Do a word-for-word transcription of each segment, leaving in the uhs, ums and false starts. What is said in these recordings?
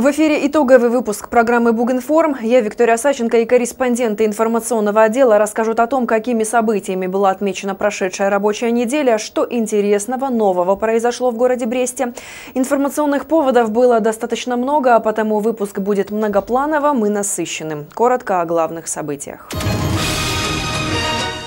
В эфире итоговый выпуск программы «Бугинформ». Я, Виктория Сащенко, и корреспонденты информационного отдела расскажут о том, какими событиями была отмечена прошедшая рабочая неделя, что интересного нового произошло в городе Бресте. Информационных поводов было достаточно много, а потому выпуск будет многоплановым и насыщенным. Коротко о главных событиях.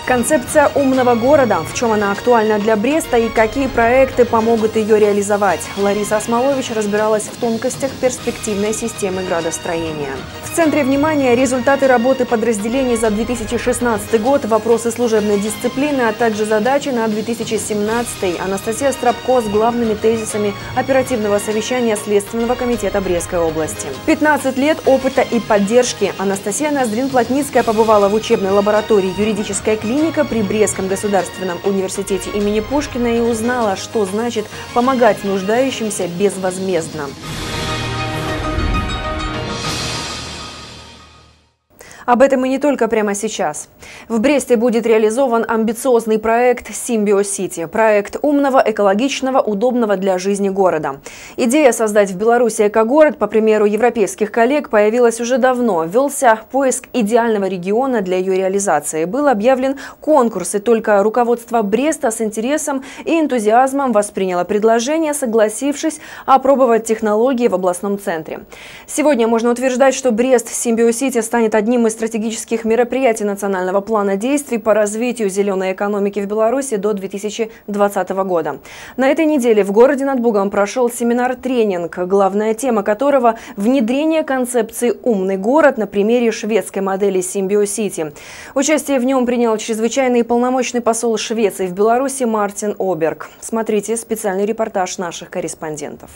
Концепция умного города, в чем она актуальна для Бреста и какие проекты помогут ее реализовать. Лариса Осмолович разбиралась в тонкостях перспективной системы градостроения. В центре внимания результаты работы подразделений за две тысячи шестнадцатый год, вопросы служебной дисциплины, а также задачи на две тысячи семнадцатый. Анастасия Стропко с главными тезисами оперативного совещания Следственного комитета Брестской области. пятнадцать лет опыта и поддержки. Анастасия Ноздрин-Плотницкая побывала в учебной лаборатории юридической клиники Клиника при Брестском государственном университете имени Пушкина и узнала, что значит помогать нуждающимся безвозмездно. Об этом и не только прямо сейчас. В Бресте будет реализован амбициозный проект «СимбиоСити» – проект умного, экологичного, удобного для жизни города. Идея создать в Беларуси экогород, по примеру европейских коллег, появилась уже давно. Велся поиск идеального региона для ее реализации. Был объявлен конкурс, и только руководство Бреста с интересом и энтузиазмом восприняло предложение, согласившись опробовать технологии в областном центре. Сегодня можно утверждать, что Брест «СимбиоСити» станет одним из стратегических мероприятий национального плана действий по развитию зеленой экономики в Беларуси до две тысячи двадцатого года. На этой неделе в городе над Бугом прошел семинар-тренинг, главная тема которого – внедрение концепции «Умный город» на примере шведской модели «СимбиоСити». Участие в нем принял чрезвычайный и полномочный посол Швеции в Беларуси Мартин Оберг. Смотрите специальный репортаж наших корреспондентов.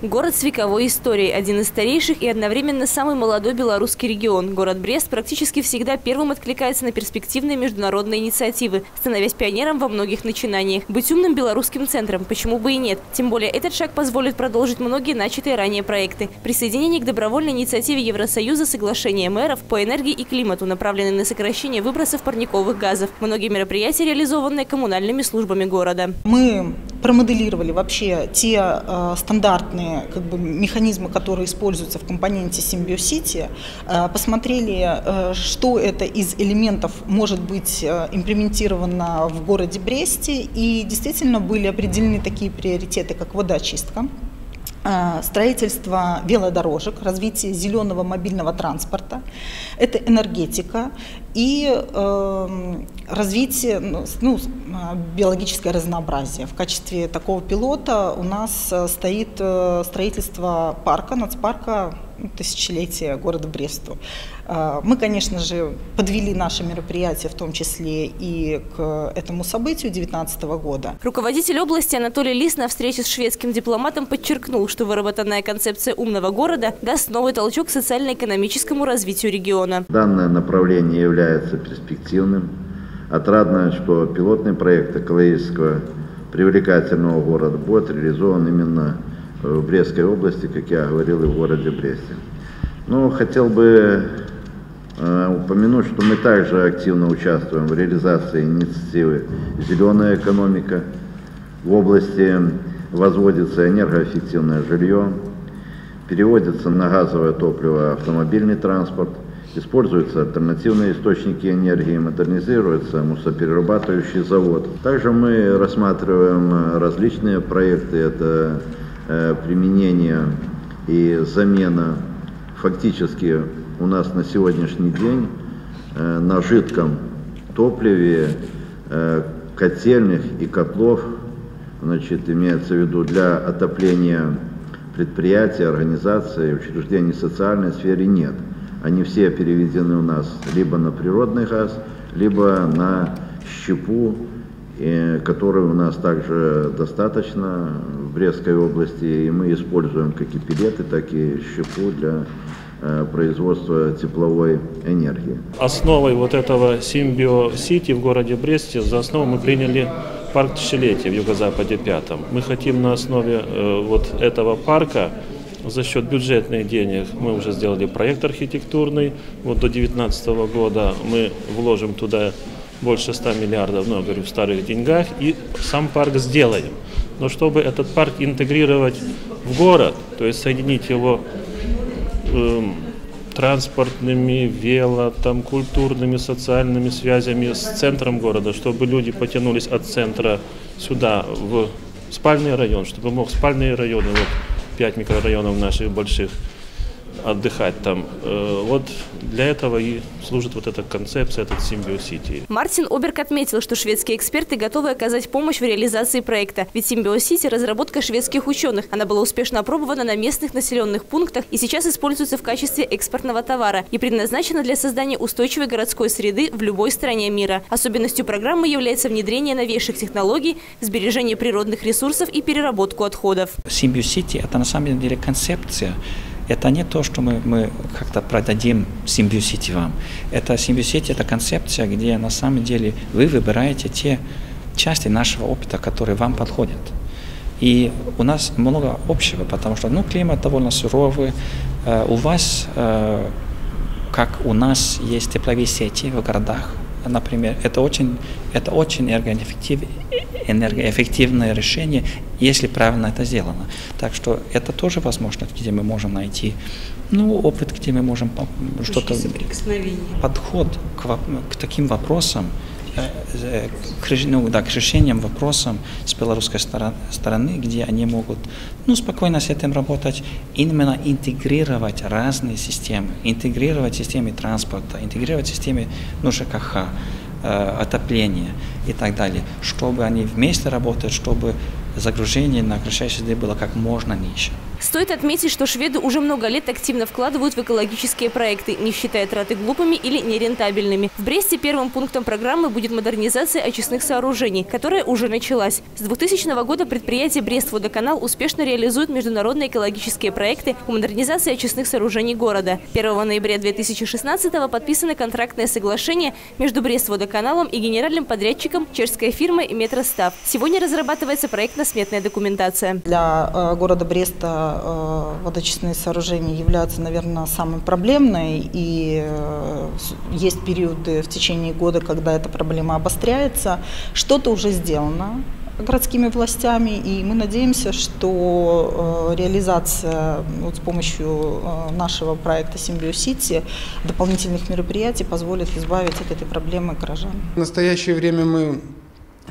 Город с вековой историей, один из старейших и одновременно самый молодой белорусский регион. Город Брест практически всегда первым откликается на перспективные международные инициативы, становясь пионером во многих начинаниях. Быть умным белорусским центром, почему бы и нет. Тем более этот шаг позволит продолжить многие начатые ранее проекты. Присоединение к добровольной инициативе Евросоюза соглашения мэров по энергии и климату, направленные на сокращение выбросов парниковых газов. Многие мероприятия, реализованные коммунальными службами города. Мы промоделировали вообще те э, стандартные как бы механизмы, которые используются в компоненте «СимбиоСити», посмотрели, что это из элементов может быть имплементировано в городе Бресте, и действительно были определены такие приоритеты, как водоочистка, строительство велодорожек, развитие зеленого мобильного транспорта, это энергетика и э, развитие ну, биологическое разнообразие. В качестве такого пилота у нас стоит строительство парка, нацпарка тысячелетия города Бресту. Мы, конечно же, подвели наше мероприятие, в том числе и к этому событию две тысячи девятнадцатого года. Руководитель области Анатолий Лис на встрече с шведским дипломатом подчеркнул, что выработанная концепция умного города даст новый толчок социально-экономическому развитию региона. Данное направление является перспективным. Отрадно, что пилотный проект экологического привлекательного города будет реализован именно в Брестской области, как я говорил, и в городе Бресте. Но хотел бы э, упомянуть, что мы также активно участвуем в реализации инициативы «Зеленая экономика». В области возводится энергоэффективное жилье, переводится на газовое топливо автомобильный транспорт, используются альтернативные источники энергии, модернизируется мусоперерабатывающий завод. Также мы рассматриваем различные проекты, это применение и замена. Фактически у нас на сегодняшний день на жидком топливе котельных и котлов, значит, имеется в виду для отопления предприятий, организаций, учреждений в социальной сфере нет. Они все переведены у нас либо на природный газ, либо на щепу, которой у нас также достаточно в Брестской области, и мы используем как и пеллеты, так и щепу для производства тепловой энергии. Основой вот этого «СимбиоСити» в городе Бресте, за основу мы приняли парк тысячелетия в Юго-Западе пятом. Мы хотим на основе вот этого парка, за счет бюджетных денег, мы уже сделали проект архитектурный, вот до две тысячи девятнадцатого года мы вложим туда больше ста миллиардов, ну, я говорю, в старых деньгах, и сам парк сделаем. Но чтобы этот парк интегрировать в город, то есть соединить его э, транспортными, вело, там, культурными, социальными связями с центром города, чтобы люди потянулись от центра сюда, в спальный район, чтобы мог спальные районы, вот пять микрорайонов наших больших, отдыхать там. Вот для этого и служит вот эта концепция, этот СимбиоСити. Мартин Оберг отметил, что шведские эксперты готовы оказать помощь в реализации проекта. Ведь СимбиоСити – разработка шведских ученых. Она была успешно опробована на местных населенных пунктах и сейчас используется в качестве экспортного товара и предназначена для создания устойчивой городской среды в любой стране мира. Особенностью программы является внедрение новейших технологий, сбережение природных ресурсов и переработку отходов. СимбиоСити – это на самом деле концепция. Это не то, что мы, мы как-то продадим СимбиоСити вам. Это СимбиоСити – это концепция, где на самом деле вы выбираете те части нашего опыта, которые вам подходят. И у нас много общего, потому что ну, климат довольно суровый. Э, у вас, э, как у нас, есть тепловые сети в городах, например. Это очень, это очень энергоэффектив, энергоэффективное решение, если правильно это сделано. Так что это тоже возможность, где мы можем найти ну, опыт, где мы можем что-то... Подход к, к таким вопросам, к, ну, да, к решениям, вопросам с белорусской стороны, где они могут ну, спокойно с этим работать, именно интегрировать разные системы, интегрировать системы транспорта, интегрировать системы ну, ЖКХ, отопление и так далее, чтобы они вместе работали, чтобы загружение на окружающие среды было как можно ниже. Стоит отметить, что шведы уже много лет активно вкладывают в экологические проекты, не считая траты глупыми или нерентабельными. В Бресте первым пунктом программы будет модернизация очистных сооружений, которая уже началась. С двухтысячного года предприятие «Брест-Водоканал» успешно реализует международные экологические проекты по модернизации очистных сооружений города. первого ноября две тысячи шестнадцатого подписано контрактное соглашение между «Брест-Водоканалом» и генеральным подрядчиком чешской фирмы «Метростав». Сегодня разрабатывается проектно-сметная документация. Для э, города Бреста водоочистные сооружения являются, наверное, самой проблемной, и есть периоды в течение года, когда эта проблема обостряется. Что-то уже сделано городскими властями, и мы надеемся, что реализация вот с помощью нашего проекта «СимбиоСити» дополнительных мероприятий позволит избавить от этой проблемы горожан. В настоящее время мы,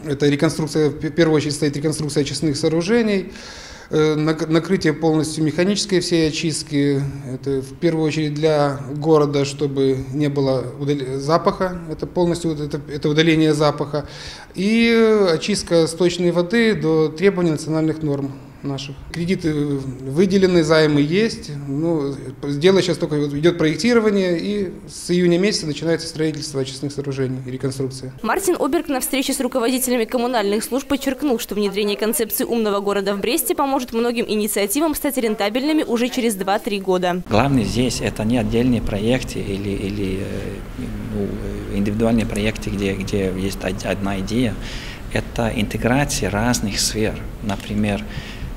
это реконструкция, в первую очередь стоит реконструкция очистных сооружений, накрытие полностью механической всей очистки, это в первую очередь для города, чтобы не было запаха, это полностью это, это удаление запаха, и очистка сточной воды до требований национальных норм наших. Кредиты выделены, займы есть, ну, дело сейчас только идет проектирование, и с июня месяца начинается строительство очистных сооружений и реконструкция. Мартин Оберг на встрече с руководителями коммунальных служб подчеркнул, что внедрение концепции умного города в Бресте поможет многим инициативам стать рентабельными уже через два-три года. Главное здесь это не отдельные проекты или, или ну, индивидуальные проекты, где, где есть одна идея, это интеграция разных сфер, например,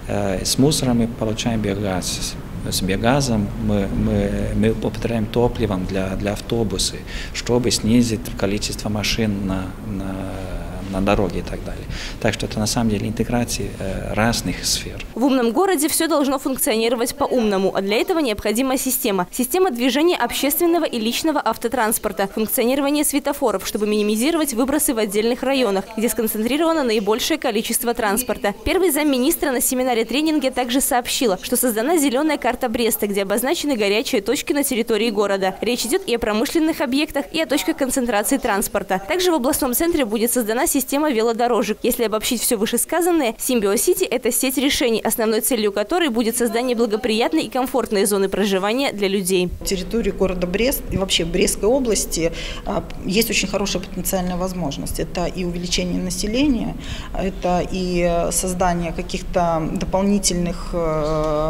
с мусором мы получаем биогаз, с биогазом мы, мы, мы употребляем топливом для, для автобуса, чтобы снизить количество машин на, на, на дороге и так далее. Так что это на самом деле интеграция разных сфер. В умном городе все должно функционировать по-умному, а для этого необходима система. Система движения общественного и личного автотранспорта, функционирование светофоров, чтобы минимизировать выбросы в отдельных районах, где сконцентрировано наибольшее количество транспорта. Первый замминистра на семинаре-тренинге также сообщила, что создана зеленая карта Бреста, где обозначены горячие точки на территории города. Речь идет и о промышленных объектах, и о точках концентрации транспорта. Также в областном центре будет создана система велодорожек. Если обобщить все вышесказанное, СимбиоСити – это сеть решений, основной целью которой будет создание благоприятной и комфортной зоны проживания для людей. Территория города Брест и вообще Брестской области есть очень хорошая потенциальная возможность. Это и увеличение населения, это и создание каких-то дополнительных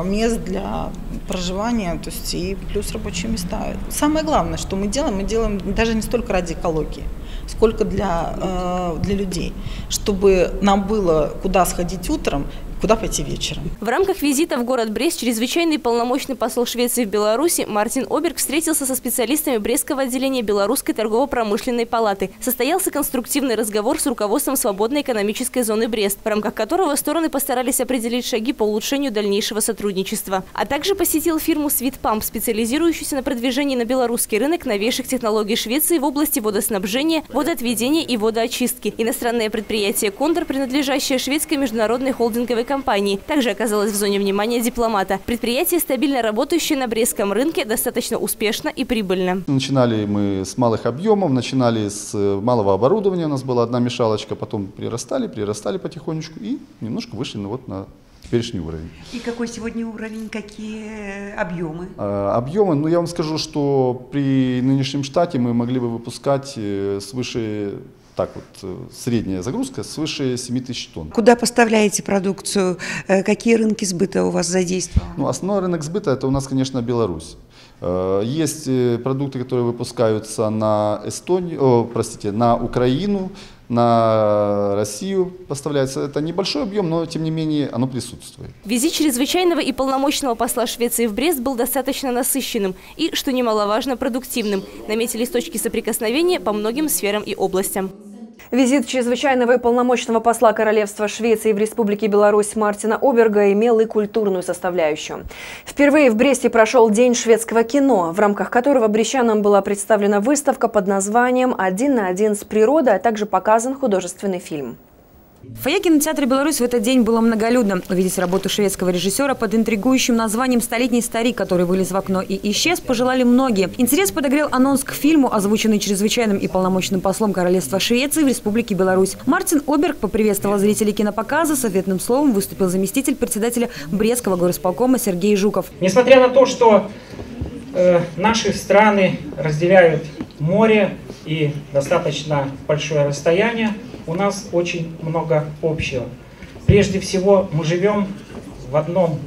мест для проживания, то есть и плюс рабочие места. Самое главное, что мы делаем, мы делаем даже не столько ради экологии, сколько для, для людей, чтобы нам было куда сходить утром, куда пойти вечером. В рамках визита в город Брест чрезвычайный полномочный посол Швеции в Беларуси Мартин Оберг встретился со специалистами Брестского отделения Белорусской торгово-промышленной палаты. Состоялся конструктивный разговор с руководством свободной экономической зоны Брест, в рамках которого стороны постарались определить шаги по улучшению дальнейшего сотрудничества. А также посетил фирму «Свитпам», специализирующуюся на продвижении на белорусский рынок новейших технологий Швеции в области водоснабжения, водоотведения и водоочистки. Иностранное предприятие «Контур», принадлежащее шведской международной холдинговой компании, также оказалось в зоне внимания дипломата. Предприятие, стабильно работающее на брестском рынке, достаточно успешно и прибыльно. Начинали мы с малых объемов, начинали с малого оборудования, у нас была одна мешалочка, потом прирастали, прирастали потихонечку и немножко вышли на вот на... теперешний уровень. И какой сегодня уровень, какие объемы? А, объемы, ну я вам скажу, что при нынешнем штате мы могли бы выпускать свыше, так вот, средняя загрузка свыше семи тысяч тонн. Куда поставляете продукцию? Какие рынки сбыта у вас задействованы? Ну, основной рынок сбыта это у нас, конечно, Беларусь. Есть продукты, которые выпускаются на Эстонию, о, простите, на Украину, на Россию поставляется. Это небольшой объем, но тем не менее оно присутствует. Визит чрезвычайного и полномочного посла Швеции в Брест был достаточно насыщенным и, что немаловажно, продуктивным. Наметились точки соприкосновения по многим сферам и областям. Визит чрезвычайного и полномочного посла Королевства Швеции в Республике Беларусь Мартина Оберга имел и культурную составляющую. Впервые в Бресте прошел День шведского кино, в рамках которого брестчанам была представлена выставка под названием «Один на один с природой», а также показан художественный фильм. В фойе кинотеатра «Беларусь» в этот день было многолюдно. Увидеть работу шведского режиссера под интригующим названием «Столетний старик», который вылез в окно и исчез, пожелали многие. Интерес подогрел анонс к фильму, озвученный чрезвычайным и полномочным послом Королевства Швеции в Республике Беларусь. Мартин Оберг поприветствовал зрителей кинопоказа. С ответным словом выступил заместитель председателя Брестского горосполкома Сергей Жуков. Несмотря на то, что э, наши страны разделяют море и достаточно большое расстояние, у нас очень много общего. Прежде всего, мы живем в одном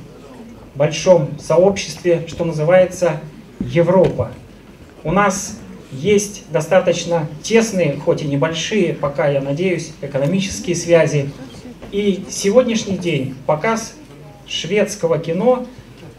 большом сообществе, что называется Европа. У нас есть достаточно тесные, хоть и небольшие, пока, я надеюсь, экономические связи. И сегодняшний день показ шведского кино,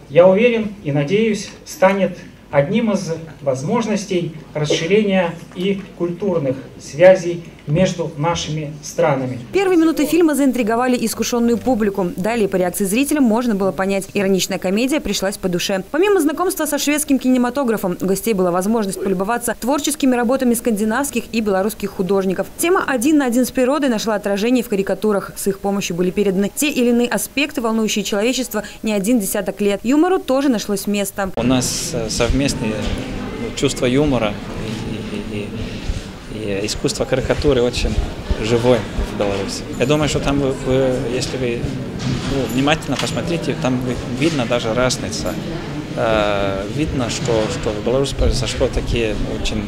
я уверен и надеюсь, станет одним из возможностей расширения и культурных связей между нашими странами. Первые минуты фильма заинтриговали искушенную публику. Далее по реакции зрителя можно было понять, ироничная комедия пришлась по душе. Помимо знакомства со шведским кинематографом, у гостей была возможность полюбоваться творческими работами скандинавских и белорусских художников. Тема «Один на один с природой» нашла отражение в карикатурах. С их помощью были переданы те или иные аспекты, волнующие человечество не один десяток лет. Юмору тоже нашлось место. У нас совместное чувство юмора. И искусство карикатуры очень живое в Беларуси. Я думаю, что там, вы, вы, если вы ну, внимательно посмотрите, там видно даже разница. Э, видно, что, что в Беларуси произошло такие очень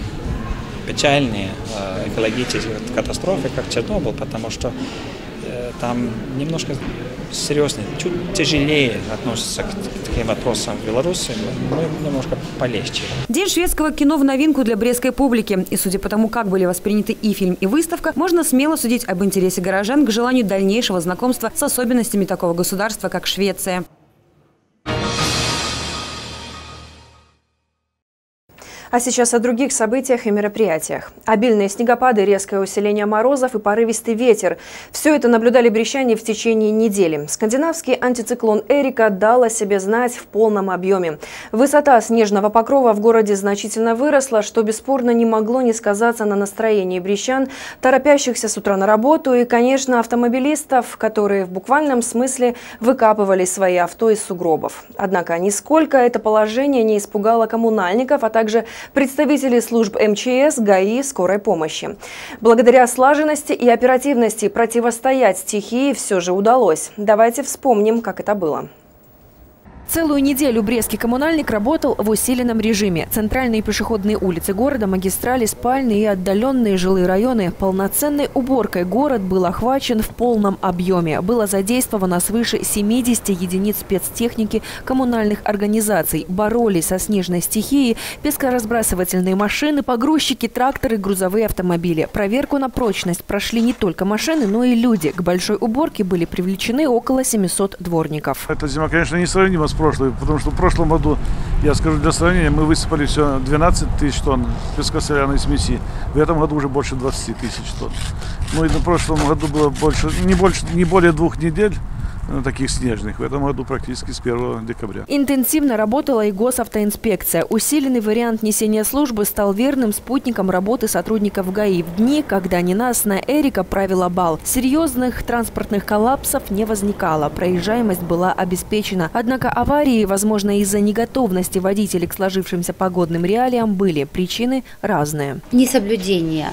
печальные э, экологические катастрофы, как Чернобыль, потому что э, там немножко серьезнее, чуть тяжелее относятся к таким вопросам в Беларуси, но немножко полегче. День шведского кино в новинку для брестской публики. И судя по тому, как были восприняты и фильм, и выставка, можно смело судить об интересе горожан к желанию дальнейшего знакомства с особенностями такого государства, как Швеция. А сейчас о других событиях и мероприятиях. Обильные снегопады, резкое усиление морозов и порывистый ветер – все это наблюдали брестчане в течение недели. Скандинавский антициклон «Эрика» дал о себе знать в полном объеме. Высота снежного покрова в городе значительно выросла, что бесспорно не могло не сказаться на настроении брестчан, торопящихся с утра на работу и, конечно, автомобилистов, которые в буквальном смысле выкапывали свои авто из сугробов. Однако нисколько это положение не испугало коммунальников, а также представители служб МЧС, ГАИ, скорой помощи. Благодаря слаженности и оперативности противостоять стихии все же удалось. Давайте вспомним, как это было. Целую неделю брестский коммунальник работал в усиленном режиме. Центральные пешеходные улицы города, магистрали, спальные и отдаленные жилые районы. Полноценной уборкой город был охвачен в полном объеме. Было задействовано свыше семидесяти единиц спецтехники коммунальных организаций. Боролись со снежной стихией пескоразбрасывательные машины, погрузчики, тракторы, грузовые автомобили. Проверку на прочность прошли не только машины, но и люди. К большой уборке были привлечены около семисот дворников. Эта зима, конечно, не сравнима с прошлой, потому что в прошлом году, я скажу для сравнения, мы высыпали все двенадцать тысяч тонн пескосоляной смеси. В этом году уже больше двадцати тысяч тонн. Ну и на прошлом году было больше, не, больше, не более двух недель таких снежных. В этом году практически с первого декабря. Интенсивно работала и госавтоинспекция. Усиленный вариант несения службы стал верным спутником работы сотрудников ГАИ в дни, когда ненастная Эрика правила бал. Серьезных транспортных коллапсов не возникало. Проезжаемость была обеспечена. Однако аварии, возможно, из-за неготовности водителей к сложившимся погодным реалиям были. Причины разные. Несоблюдение.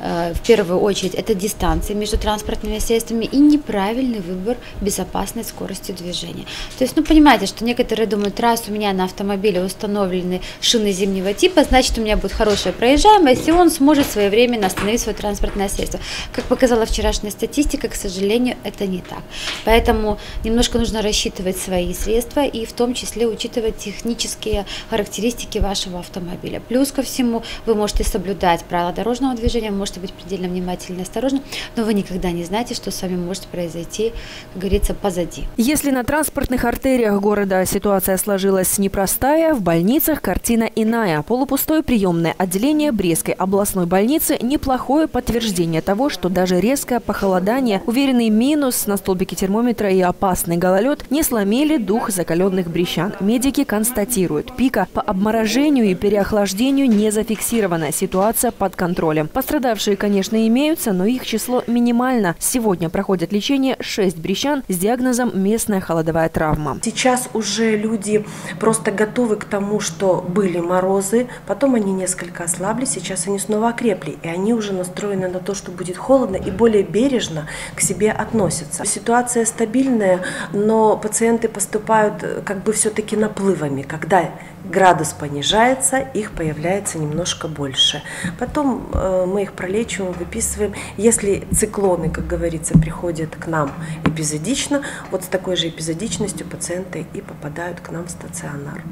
В первую очередь это дистанции между транспортными средствами и неправильный выбор безопасной скорости движения. То есть, ну понимаете, что некоторые думают, раз у меня на автомобиле установлены шины зимнего типа, значит у меня будет хорошая проезжаемость, и он сможет своевременно остановить свое транспортное средство. Как показала вчерашняя статистика, к сожалению, это не так. Поэтому немножко нужно рассчитывать свои средства и в том числе учитывать технические характеристики вашего автомобиля. Плюс ко всему, вы можете соблюдать правила дорожного движения, можете быть предельно внимательны и осторожны, но вы никогда не знаете, что с вами может произойти, как говорится, позади. Если на транспортных артериях города ситуация сложилась непростая, в больницах картина иная. Полупустое приемное отделение Брестской областной больницы – неплохое подтверждение того, что даже резкое похолодание, уверенный минус на столбике термометра и опасный гололед не сломили дух закаленных брещан. Медики констатируют, пика по обморожению и переохлаждению не зафиксирована. Ситуация под контролем. Пострадавшие Пострадавшие, конечно, имеются, но их число минимально. Сегодня проходят лечение шесть брещан с диагнозом местная холодовая травма. Сейчас уже люди просто готовы к тому, что были морозы, потом они несколько ослабли, сейчас они снова окрепли, и они уже настроены на то, что будет холодно, и более бережно к себе относятся. Ситуация стабильная, но пациенты поступают как бы все-таки наплывами, когда градус понижается, их появляется немножко больше. Потом э, мы их пролечиваем, выписываем. Если циклоны, как говорится, приходят к нам эпизодично, вот с такой же эпизодичностью пациенты и попадают к нам в стационар.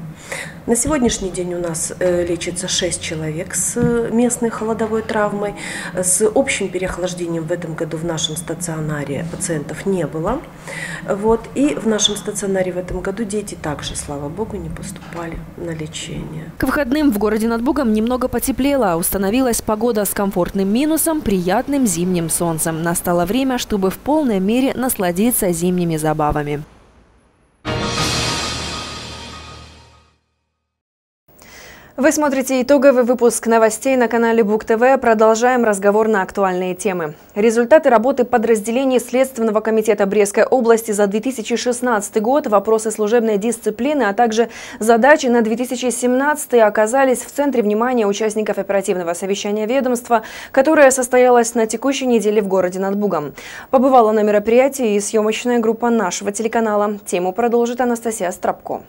На сегодняшний день у нас э, лечится шесть человек с местной холодовой травмой. С общим переохлаждением в этом году в нашем стационаре пациентов не было. Вот. И в нашем стационаре в этом году дети также, слава богу, не поступали на лечение. К выходным в городе над Бугом немного потеплело. Установилась погода с комфортным минусом, приятным зимним солнцем. Настало время, чтобы в полной мере насладиться зимними забавами. Вы смотрите итоговый выпуск новостей на канале Буг-ТВ. Продолжаем разговор на актуальные темы. Результаты работы подразделений Следственного комитета Брестской области за две тысячи шестнадцатый год, вопросы служебной дисциплины, а также задачи на две тысячи семнадцатый оказались в центре внимания участников оперативного совещания ведомства, которое состоялось на текущей неделе в городе над Бугом. Побывала на мероприятии и съемочная группа нашего телеканала. Тему продолжит Анастасия Стропко.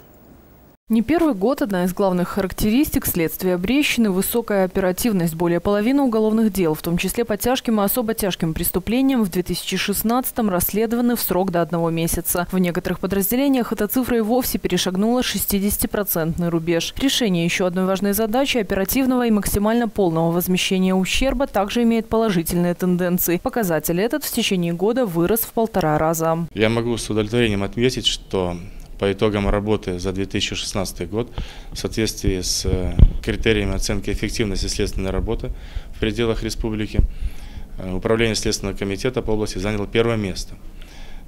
Не первый год одна из главных характеристик следствия Брещины – высокая оперативность. Более половины уголовных дел, в том числе по тяжким и особо тяжким преступлениям, в две тысячи шестнадцатом расследованы в срок до одного месяца. В некоторых подразделениях эта цифра и вовсе перешагнула шестидесятипроцентный рубеж. Решение еще одной важной задачи – оперативного и максимально полного возмещения ущерба – также имеет положительные тенденции. Показатель этот в течение года вырос в полтора раза. Я могу с удовлетворением отметить, что по итогам работы за две тысячи шестнадцатый год, в соответствии с критериями оценки эффективности следственной работы в пределах республики, Управление Следственного комитета по области заняло первое место.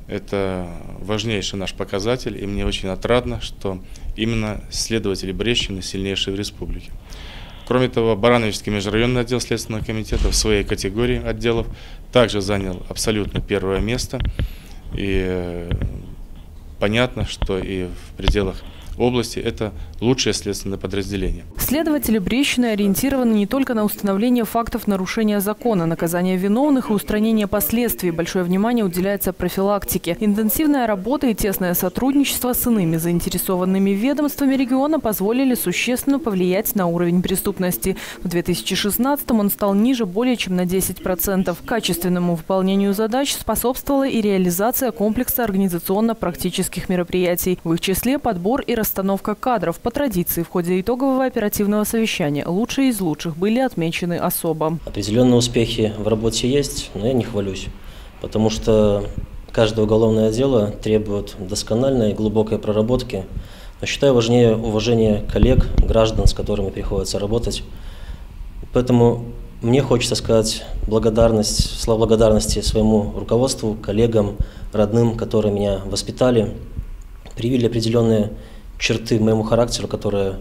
Это важнейший наш показатель, и мне очень отрадно, что именно следователи Брещины сильнейшие в республике. Кроме того, Барановичский межрайонный отдел Следственного комитета в своей категории отделов также занял абсолютно первое место. И понятно, что и в пределах области это лучшее следственное подразделение. Следователи Брещины ориентированы не только на установление фактов нарушения закона, наказание виновных и устранение последствий. Большое внимание уделяется профилактике. Интенсивная работа и тесное сотрудничество с иными заинтересованными ведомствами региона позволили существенно повлиять на уровень преступности. В две тысячи шестнадцатом он стал ниже более чем на десять процентов. Качественному выполнению задач способствовала и реализация комплекса организационно-практических мероприятий. В их числе подбор и расстановка кадров. По традиции в ходе итогового оперативного совещания лучшие из лучших были отмечены особо. Определенные успехи в работе есть, но я не хвалюсь, потому что каждое уголовное дело требует доскональной и глубокой проработки. Но считаю важнее уважение коллег, граждан, с которыми приходится работать. Поэтому мне хочется сказать благодарность, слова благодарности своему руководству, коллегам, родным, которые меня воспитали, привили определенные черты моему характеру, которые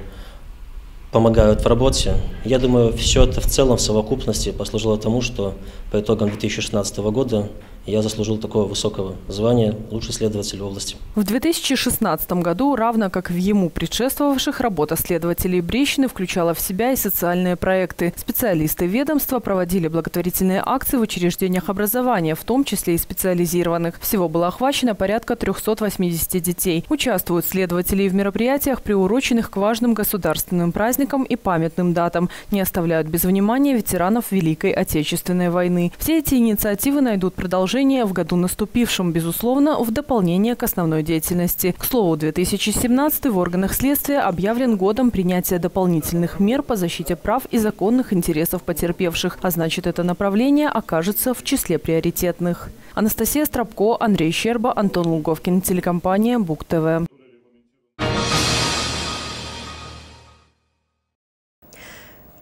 помогают в работе. Я думаю, все это в целом, в совокупности послужило тому, что по итогам две тысячи шестнадцатого года я заслужил такого высокого звания «Лучший следователь в области». В две тысячи шестнадцатом году, равно как в ему предшествовавших, работа следователей Брещины включала в себя и социальные проекты. Специалисты ведомства проводили благотворительные акции в учреждениях образования, в том числе и специализированных. Всего было охвачено порядка трёхсот восьмидесяти детей. Участвуют следователи в мероприятиях, приуроченных к важным государственным праздникам и памятным датам. Не оставляют без внимания ветеранов Великой Отечественной войны. Все эти инициативы найдут продолжение в году наступившем, безусловно, в дополнение к основной деятельности. К слову, две тысячи семнадцатый в органах следствия объявлен годом принятия дополнительных мер по защите прав и законных интересов потерпевших, а значит, это направление окажется в числе приоритетных. Анастасия Стропко, Андрей Щерба, Антон Луговкин, телекомпания Буг-ТВ.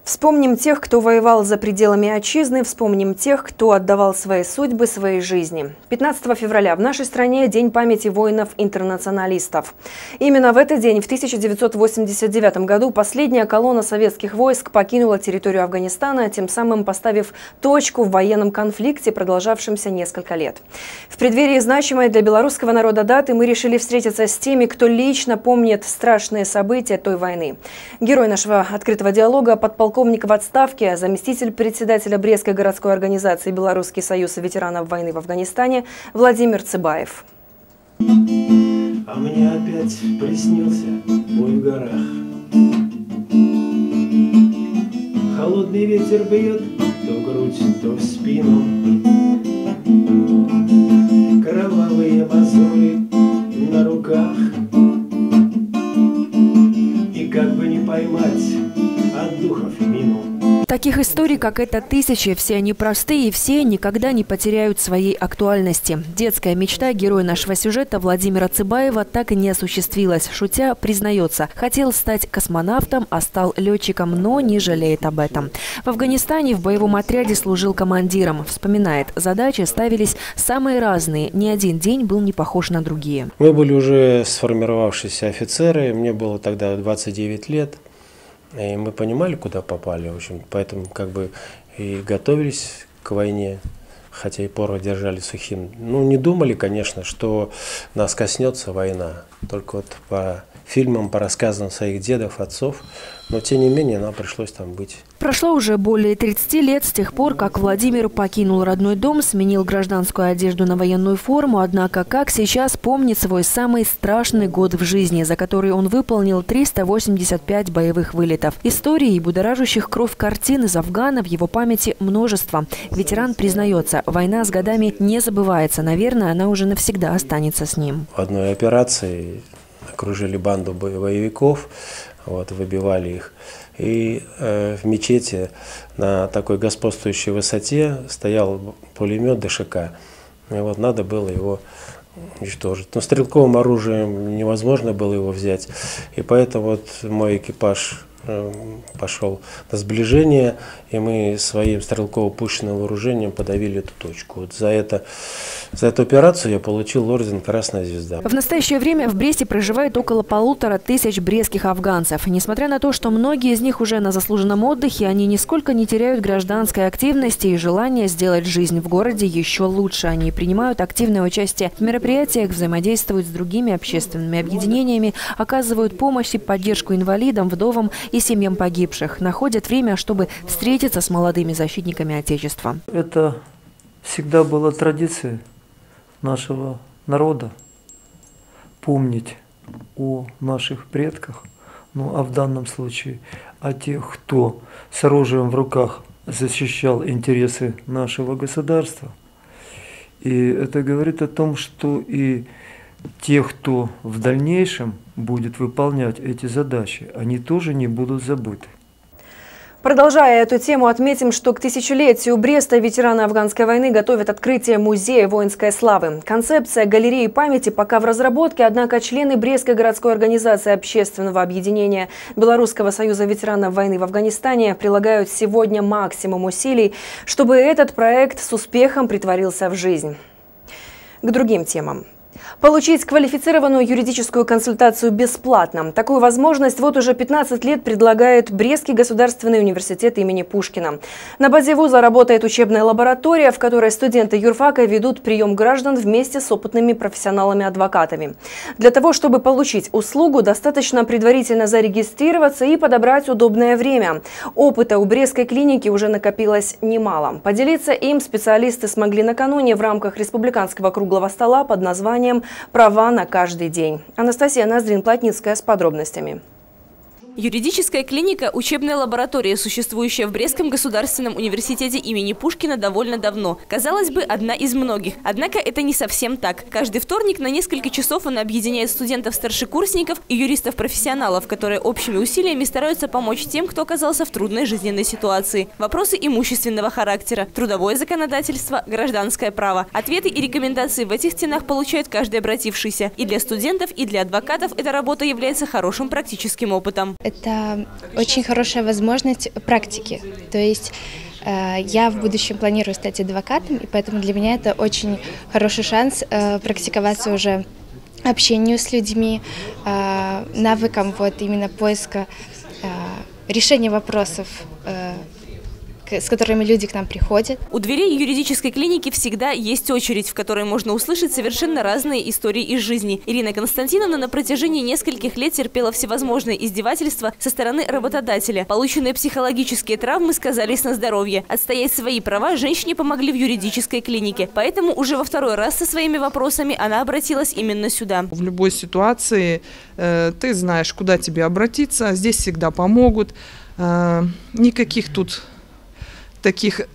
Вспомним тех, кто воевал за пределами отчизны, вспомним тех, кто отдавал свои судьбы, своей жизни. пятнадцатого февраля в нашей стране День памяти воинов-интернационалистов. Именно в этот день, в тысяча девятьсот восемьдесят девятом году, последняя колонна советских войск покинула территорию Афганистана, тем самым поставив точку в военном конфликте, продолжавшемся несколько лет. В преддверии значимой для белорусского народа даты мы решили встретиться с теми, кто лично помнит страшные события той войны. Герой нашего открытого диалога – подполковник Полковник в отставке, заместитель председателя Брестской городской организации «Белорусский союз ветеранов войны в Афганистане» Владимир Цыбаев. А мне опять приснился бой в горах. Холодный ветер бьет то в грудь, то в спину. Кровавые мозоли на руках. И как бы не поймать... от духов минул. Таких историй, как эта, тысячи. Все они простые, и все никогда не потеряют своей актуальности. Детская мечта героя нашего сюжета Владимира Цыбаева так и не осуществилась. Шутя, признается, хотел стать космонавтом, а стал летчиком, но не жалеет об этом. В Афганистане в боевом отряде служил командиром. Вспоминает, задачи ставились самые разные. Ни один день был не похож на другие. Мы были уже сформировавшиеся офицеры. Мне было тогда двадцать девять лет. И мы понимали, куда попали, в общем, поэтому как бы и готовились к войне, хотя и порох держали сухим. Ну, не думали, конечно, что нас коснется война, только вот по фильмам, по рассказам своих дедов, отцов, но тем не менее нам пришлось там быть. Прошло уже более тридцати лет с тех пор, как Владимир покинул родной дом, сменил гражданскую одежду на военную форму, однако как сейчас помнит свой самый страшный год в жизни, за который он выполнил триста восемьдесят пять боевых вылетов. Истории и будоражащих кровь картин из Афгана в его памяти множество. Ветеран признается, война с годами не забывается, наверное, она уже навсегда останется с ним. В одной операции окружили банду боевиков, вот, выбивали их. И э, в мечети на такой господствующей высоте стоял пулемет ДШК. И вот надо было его уничтожить. Но стрелковым оружием невозможно было его взять. И поэтому вот мой экипаж пошел на сближение, и мы своим стрелково-пушечным вооружением подавили эту точку. Вот за, это, за эту операцию я получил орден «Красная звезда». В настоящее время в Бресте проживает около полутора тысяч брестских афганцев. Несмотря на то, что многие из них уже на заслуженном отдыхе, они нисколько не теряют гражданской активности и желания сделать жизнь в городе еще лучше. Они принимают активное участие в мероприятиях, взаимодействуют с другими общественными объединениями, оказывают помощь и поддержку инвалидам, вдовам и семьям погибших, находят время, чтобы встретиться с молодыми защитниками Отечества. Это всегда была традиция нашего народа помнить о наших предках, ну а в данном случае о тех, кто с оружием в руках защищал интересы нашего государства. И это говорит о том, что и те, кто в дальнейшем будет выполнять эти задачи, они тоже не будут забыты. Продолжая эту тему, отметим, что к тысячелетию Бреста ветераны афганской войны готовят открытие музея воинской славы. Концепция галереи памяти пока в разработке, однако члены Брестской городской организации общественного объединения Белорусского союза ветеранов войны в Афганистане прилагают сегодня максимум усилий, чтобы этот проект с успехом притворился в жизнь. К другим темам. Получить квалифицированную юридическую консультацию бесплатно. Такую возможность вот уже пятнадцать лет предлагает Брестский государственный университет имени Пушкина. На базе вуза работает учебная лаборатория, в которой студенты юрфака ведут прием граждан вместе с опытными профессионалами-адвокатами. Для того, чтобы получить услугу, достаточно предварительно зарегистрироваться и подобрать удобное время. Опыта у Брестской клиники уже накопилось немало. Поделиться им специалисты смогли накануне в рамках республиканского круглого стола под названием «Права на каждый день». Анастасия Ноздрин-Плотницкая с подробностями. Юридическая клиника – учебная лаборатория, существующая в Брестском государственном университете имени Пушкина довольно давно. Казалось бы, одна из многих. Однако это не совсем так. Каждый вторник на несколько часов она объединяет студентов-старшекурсников и юристов-профессионалов, которые общими усилиями стараются помочь тем, кто оказался в трудной жизненной ситуации. Вопросы имущественного характера, трудовое законодательство, гражданское право. Ответы и рекомендации в этих стенах получает каждый обратившийся. И для студентов, и для адвокатов эта работа является хорошим практическим опытом. Это очень хорошая возможность практики. То есть э, я в будущем планирую стать адвокатом, и поэтому для меня это очень хороший шанс э, практиковаться уже общению с людьми, э, навыкам вот именно поиска э, решения вопросов, э, с которыми люди к нам приходят. У дверей юридической клиники всегда есть очередь, в которой можно услышать совершенно разные истории из жизни. Ирина Константиновна на протяжении нескольких лет терпела всевозможные издевательства со стороны работодателя. Полученные психологические травмы сказались на здоровье. Отстоять свои права женщине помогли в юридической клинике. Поэтому уже во второй раз со своими вопросами она обратилась именно сюда. В любой ситуации э, ты знаешь, куда тебе обратиться. Здесь всегда помогут. Э, никаких тут таких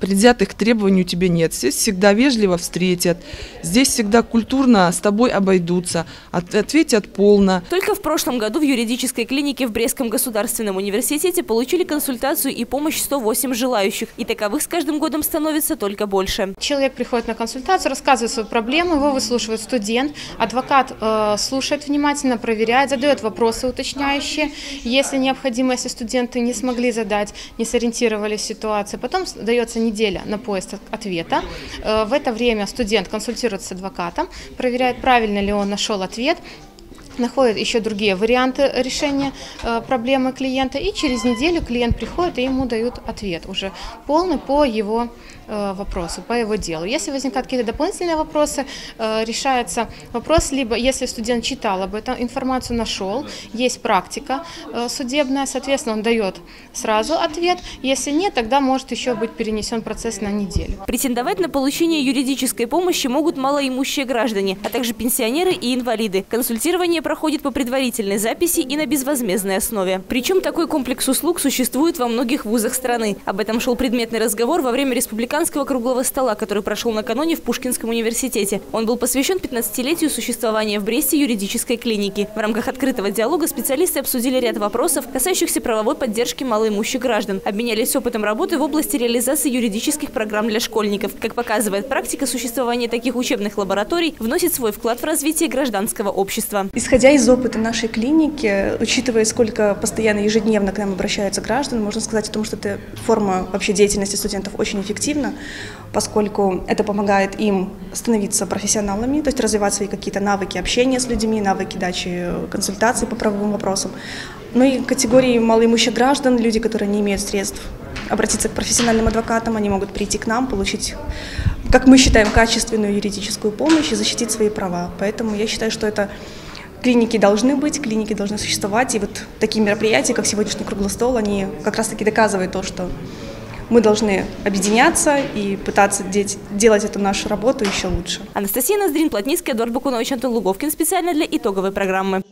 предвзятых требований у тебя нет. Здесь всегда вежливо встретят, здесь всегда культурно с тобой обойдутся, от, ответят полно. Только в прошлом году в юридической клинике в Брестском государственном университете получили консультацию и помощь сто восемь желающих. И таковых с каждым годом становится только больше. Человек приходит на консультацию, рассказывает свою проблему, его выслушивает студент, адвокат э, слушает внимательно, проверяет, задает вопросы уточняющие, если необходимо, если студенты не смогли задать, не сориентировались в ситуации. Потом дается неделя на поиск ответа. В это время студент консультируется с адвокатом, проверяет, правильно ли он нашел ответ, находит еще другие варианты решения проблемы клиента, и через неделю клиент приходит, и ему дают ответ уже полный по его вопросу, по его делу. Если возникают какие-то дополнительные вопросы, решается вопрос, либо если студент читал об этом, информацию нашел, есть практика судебная, соответственно, он дает сразу ответ. Если нет, тогда может еще быть перенесен процесс на неделю. Претендовать на получение юридической помощи могут малоимущие граждане, а также пенсионеры и инвалиды. Консультирование проходит по предварительной записи и на безвозмездной основе. Причем такой комплекс услуг существует во многих вузах страны. Об этом шел предметный разговор во время республиканского круглого стола, который прошел накануне в Пушкинском университете. Он был посвящен пятнадцатилетию существования в Бресте юридической клиники. В рамках открытого диалога специалисты обсудили ряд вопросов, касающихся правовой поддержки малоимущих граждан, обменялись опытом работы в области реализации юридических программ для школьников. Как показывает практика, существование таких учебных лабораторий вносит свой вклад в развитие гражданского общества. Исходя Исходя из опыта нашей клиники, учитывая, сколько постоянно ежедневно к нам обращаются граждане, можно сказать о том, что эта форма вообще деятельности студентов очень эффективна, поскольку это помогает им становиться профессионалами, то есть развивать свои какие-то навыки общения с людьми, навыки дачи консультаций по правовым вопросам. Ну и категории малоимущих граждан, люди, которые не имеют средств обратиться к профессиональным адвокатам, они могут прийти к нам, получить, как мы считаем, качественную юридическую помощь и защитить свои права. Поэтому я считаю, что это клиники должны быть, клиники должны существовать. И вот такие мероприятия, как сегодняшний круглый стол, они как раз-таки доказывают то, что мы должны объединяться и пытаться деть, делать эту нашу работу еще лучше. Анастасия Ноздрин-Плотницкая, Эдуард Бакунович, Антон Луговкин. Специально для итоговой программы.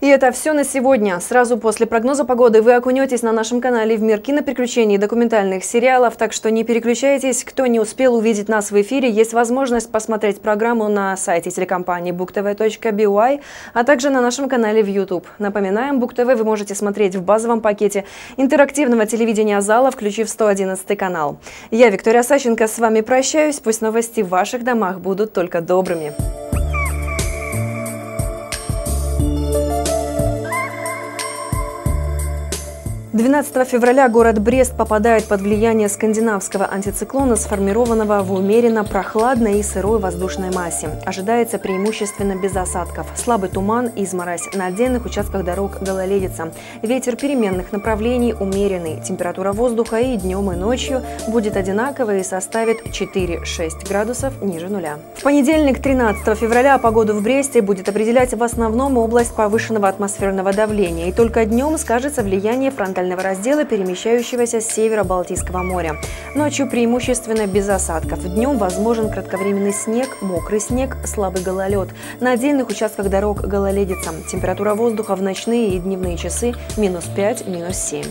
И это все на сегодня. Сразу после прогноза погоды вы окунетесь на нашем канале в мир киноприключений и документальных сериалов, так что не переключайтесь. Кто не успел увидеть нас в эфире, есть возможность посмотреть программу на сайте телекомпании бук тэ вэ точка би уай, а также на нашем канале в ютуб. Напоминаем, бук тэ вэ вы можете смотреть в базовом пакете интерактивного телевидения зала, включив сто одиннадцатый канал. Я, Виктория Сащенко, с вами прощаюсь. Пусть новости в ваших домах будут только добрыми. двенадцатого февраля город Брест попадает под влияние скандинавского антициклона, сформированного в умеренно прохладной и сырой воздушной массе. Ожидается преимущественно без осадков. Слабый туман и изморозь. На отдельных участках дорог гололедица. Ветер переменных направлений умеренный. Температура воздуха и днем, и ночью будет одинаковая и составит четыре-шесть градусов ниже нуля. В понедельник, тринадцатого февраля, погоду в Бресте будет определять в основном область повышенного атмосферного давления. И только днем скажется влияние фронтального раздела, перемещающегося с севера Балтийского моря. Ночью преимущественно без осадков. Днем возможен кратковременный снег, мокрый снег, слабый гололед. На отдельных участках дорог гололедица. Температура воздуха в ночные и дневные часы минус пять, минус семь.